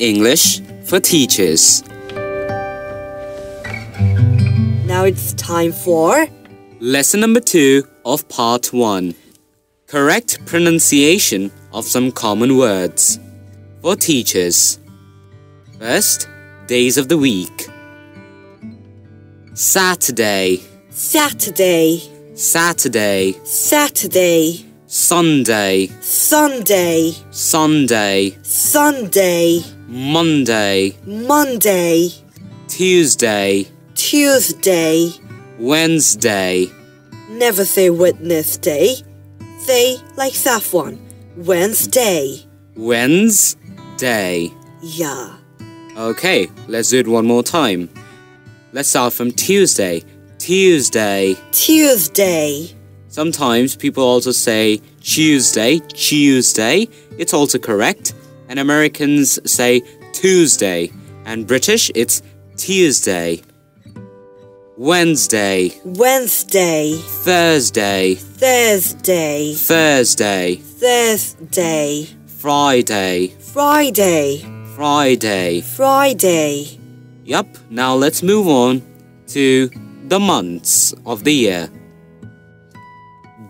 English for Teachers. Now it's time for lesson number 2 of part 1. Correct pronunciation of some common words for teachers. First, days of the week. Saturday, Saturday, Saturday, Saturday. Sunday, Sunday, Sunday, Sunday. Monday, Monday. Tuesday, Tuesday. Wednesday. Never say Wednesday. Say like Safwan, Wednesday. Wednesday. Yeah. Okay, let's do it one more time. Let's start from Tuesday. Tuesday. Tuesday. Sometimes people also say Tuesday, Tuesday. It's also correct. And Americans say Tuesday. And British, it's Tuesday. Wednesday. Wednesday. Thursday. Thursday. Thursday. Thursday. Friday. Friday. Friday. Friday. Yup, now let's move on to the months of the year.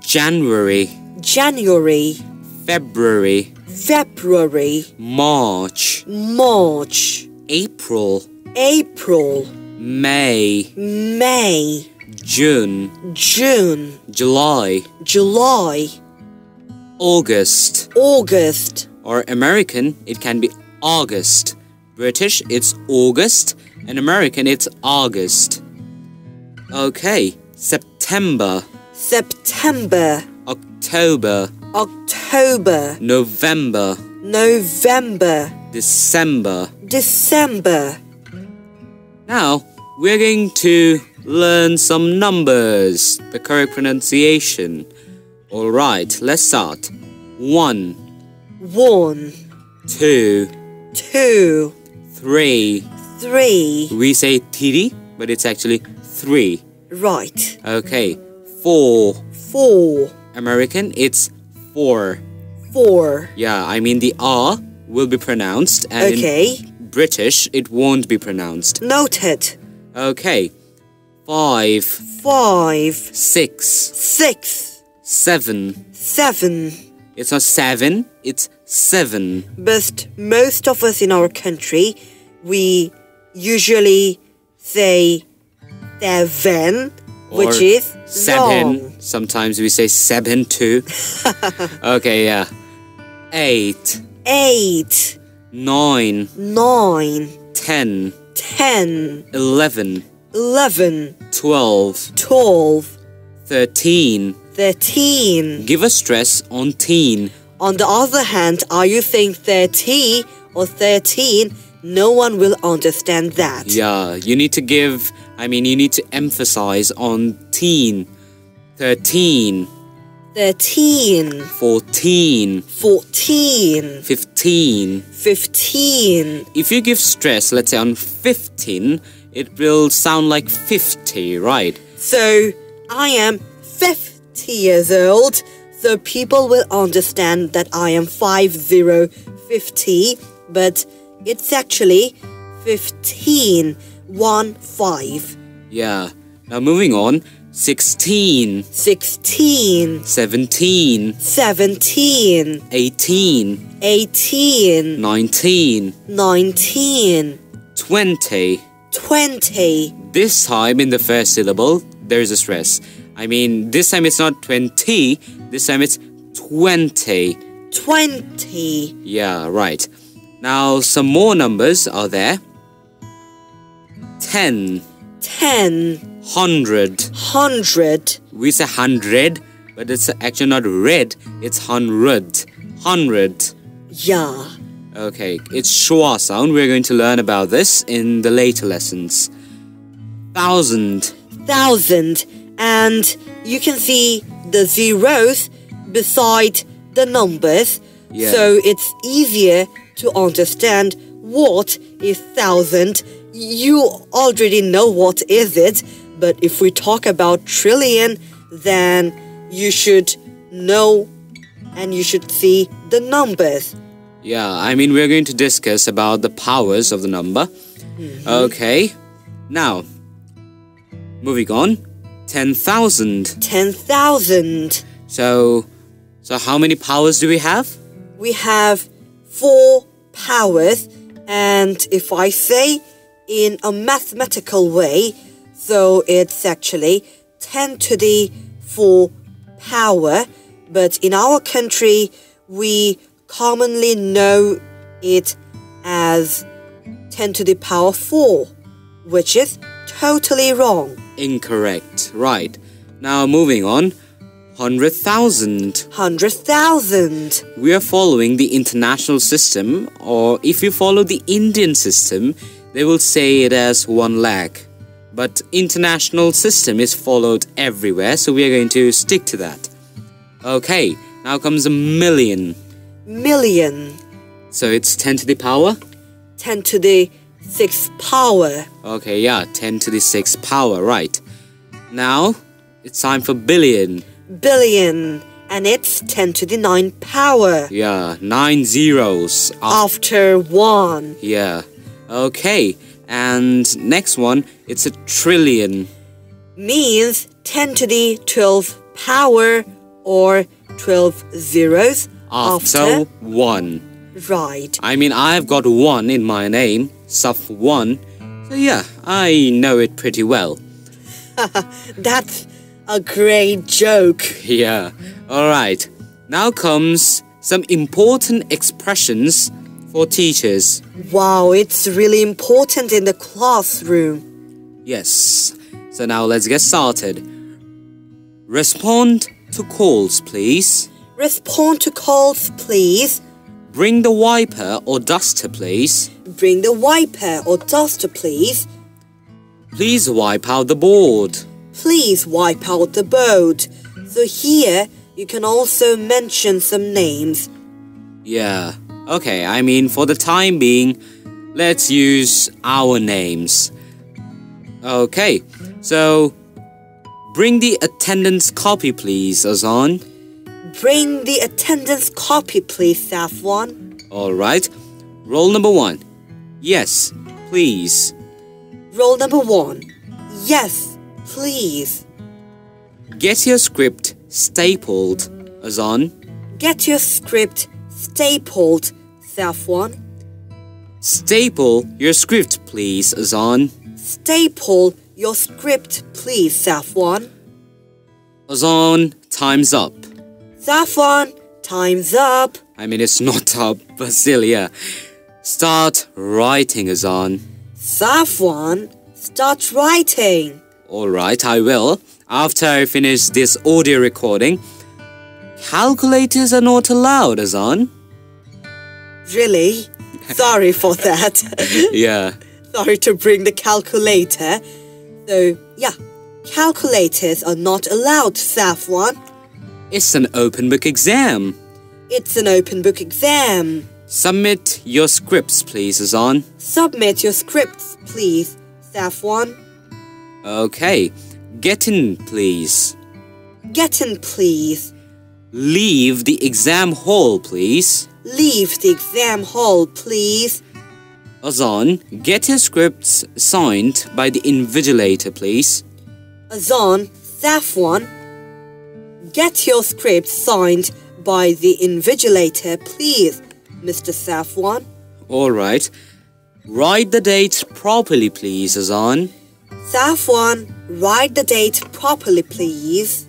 January, January. February, February. March, March. April, April. May, May. June, June. July, July. August, August. Or American, it can be August. British, it's August. And American, it's August. Okay, September, September. October, October. November, November. December, December. Now, we're going to learn some numbers, the correct pronunciation. Alright, let's start. 1. 1. 2. 2. 3. 3. We say tiri, but it's actually 3. Right. Okay. 4. 4. American, it's 4. 4. Yeah, I mean the R will be pronounced, and okay, in British, it won't be pronounced. Noted. Okay. 5. 5. 6. 6. 7. 7. It's not 7, it's 7. But most of us in our country, we usually say 7, which is seven. Wrong. Sometimes we say 7 too. Okay, yeah. 8. 8. 9. 9. 10. 10. 11. 11. 12. 12. 13. 13. Give a stress on teen. On the other hand, are you saying 30 or 13? No one will understand that. Yeah, you need to give, you need to emphasize on teen. 13. 13. 14. 14. 15. 15. If you give stress, let's say on 15, it will sound like 50, right? So, I am 50 years old, so people will understand that I am 50, but it's actually 15. 1 5. Yeah. Now moving on. 16. 16. 17. 17. 18. 18. 19. 19. 20. 20. This time in the first syllable there is a stress. This time it's not 20, this time it's 20. 20. Yeah, right. Now some more numbers are there. 10. 10. 100. 100. We say 100, but it's actually not red, it's 100. 100. Yeah. Okay, it's schwa sound. We're going to learn about this in the later lessons. 1,000. 1,000. And you can see the zeros beside the numbers. Yeah. So it's easier to understand what is 1,000. You already know what is it, but if we talk about trillion, then you should know and you should see the numbers. Yeah, I mean, we're going to discuss about the powers of the number. Okay. Now, moving on. 10,000. 10,000. So how many powers do we have? We have 4 powers. And if I say in a mathematical way, so it's actually 10 to the 4 power. But in our country, we commonly know it as 10 to the power 4, which is totally wrong. Incorrect. Right. Now moving on. 100,000. 100,000. We are following the international system, or if you follow the Indian system, they will say it as 1 lakh. But international system is followed everywhere, so we are going to stick to that. Okay, now comes a million. Million. So it's 10 to the power? 10 to the 6th power. Okay, yeah, 10 to the 6th power, right. Now, it's time for billion. Billion, and it's 10 to the 9 power. Yeah, 9 zeros. After 1. Yeah. Okay, and next one, it's a trillion. Means 10 to the 12th power, or 12 zeros. After 1. Right. I mean, I've got 1 in my name, Safwan. So yeah, I know it pretty well. That's a great joke. Yeah. Alright. Now comes some important expressions for teachers. Wow, it's really important in the classroom. Yes. So now let's get started. Respond to calls, please. Respond to calls, please. Bring the wiper or duster, please. Bring the wiper or duster, please. Please wipe out the board. Please wipe out the board. So here, you can also mention some names. Yeah. Okay, I mean, for the time being, let's use our names. Okay, so bring the attendance copy, please, Azan. Bring the attendance copy, please, Safwan. Alright. Roll number 1. Yes, please. Roll number 1. Yes, please. Get your script stapled, Azan. Get your script stapled, Safwan. Staple your script, please, Azan. Staple your script, please, Safwan. Azan, time's up. Safwan, time's up. I mean, it's not up, Basilia. Start writing, Azan. Safwan, start writing. Alright, I will. After I finish this audio recording. Calculators are not allowed, Azan. Really? Sorry for that. Yeah. Sorry to bring the calculator. So, yeah. Calculators are not allowed, Safwan. It's an open book exam. It's an open book exam. Submit your scripts, please, Azan. Submit your scripts, please, Safwan. Okay. Get in, please. Get in, please. Leave the exam hall, please. Leave the exam hall, please. Azan, get your scripts signed by the invigilator, please. Azan, Safwan, get your scripts signed by the invigilator, please, Mr. Safwan. All right. Write the dates properly, please, Azan. Safwan, write the date properly, please.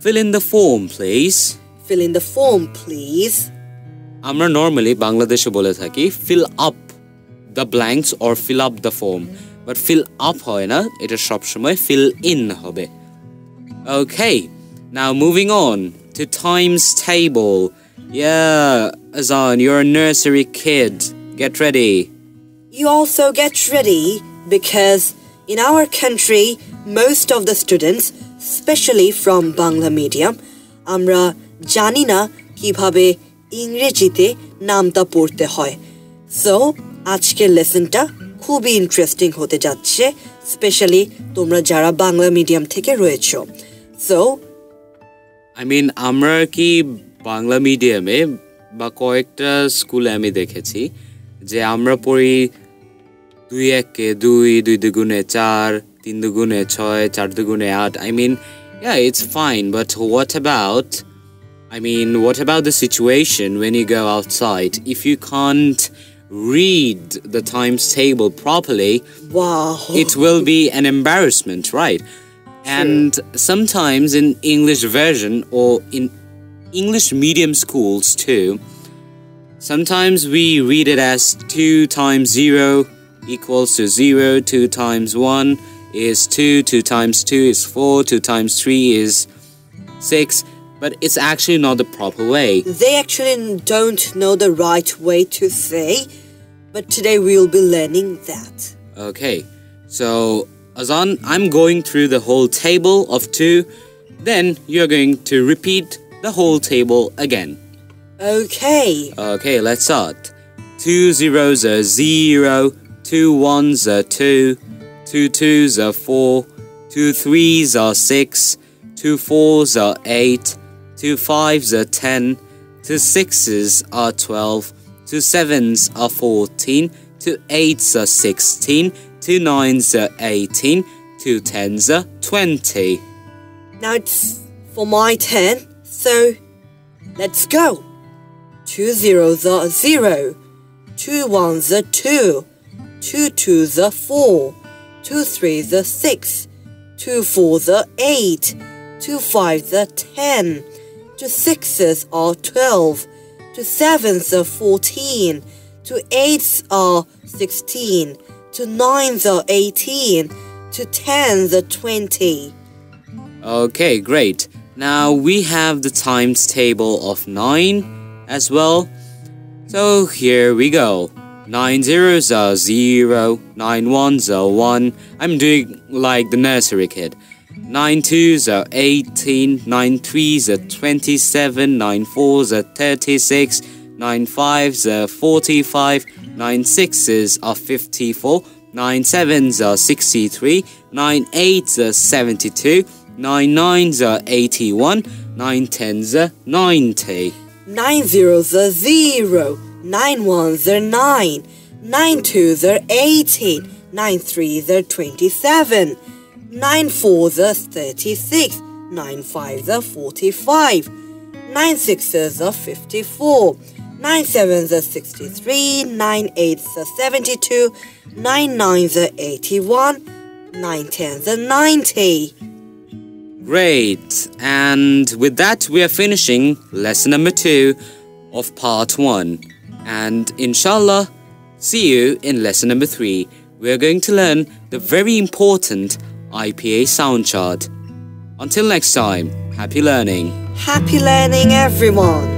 Fill in the form, please. Fill in the form, please. Amra normally Bangladeshe bole thaki, fill up the blanks or fill up the form. But fill up hoy na, eta sob shomoy fill in hobe. Okay, now moving on to times table. Yeah, Azan, you're a nursery kid. Get ready. You also get ready. Because in our country, most of the students, especially from Bangla medium, amra jani na kibhabe ingrejite namta porte hoy. So, ajker lesson ta khubi interesting hote jacche, especially tumra jara Bangla medium theke royecho. So, I mean, আমরা কি বাংলা মিডিয়ামে বা কয়েকটা স্কুলে আমি দেখেছি যে আমরা পড়ি 2 * 1 = 2, 2 * 2 = 4, 3 * 2 = 6, 4 * 2 = 8. I mean, yeah, it's fine, but what about the situation when you go outside? If you can't read the times table properly, wow, it will be an embarrassment, right? And sometimes in English version or in English medium schools too, sometimes we read it as 2 × 0 = 0, 2 × 1 is 2, 2 × 2 is 4, 2 × 3 is 6, but it's actually not the proper way. They actually don't know the right way to say, but today we'll be learning that. Okay, so Azan, I'm going through the whole table of 2, then you're going to repeat the whole table again. Okay. Okay, let's start. 2 zeros are 0, 2 ones are 2, 2 twos are 4, 2 3s are 6, 2 4s are 8, 2 5s are 10, 2 6s are 12, 2 7s are 14, 2 8s are 16, 2 9s are 18, 2 10s are 20. Now it's for my turn, so let's go. 2 zeros are 0, 2 1s are 2, 2 2s are 4, 2 3s are 6, 2 4s are 8, 2 5s are 10, 2 6s are 12, 2 7s are 14, 2 8s are 16, 2 9s are 18, 2 10s are 20. Okay, great. Now we have the times table of 9 as well. So here we go. 9 zeros are 0, 9 1s are 1. I'm doing like the nursery kid. 9 2s are 18, 9 3s are 27, 9 4s are 36, 9 5s are 45, 9 6s are 54, 9 7s are 63, 9 8s are 72, 9 9s are 81, 9 10s are 90. 9 zeros are 0, 9 1s are 9, 9 2s are 18, 9 3s are 27, 9 4s are 36, 9 5s are 45, 9 6s are 54, 9 7s are 63, 9 8s are 72, 9 9s are 81, 9 10s are 90. Great! And with that we are finishing lesson number 2 of part 1. And inshallah, see you in lesson number 3. We are going to learn the very important IPA sound chart. Until next time, happy learning! Happy learning, everyone!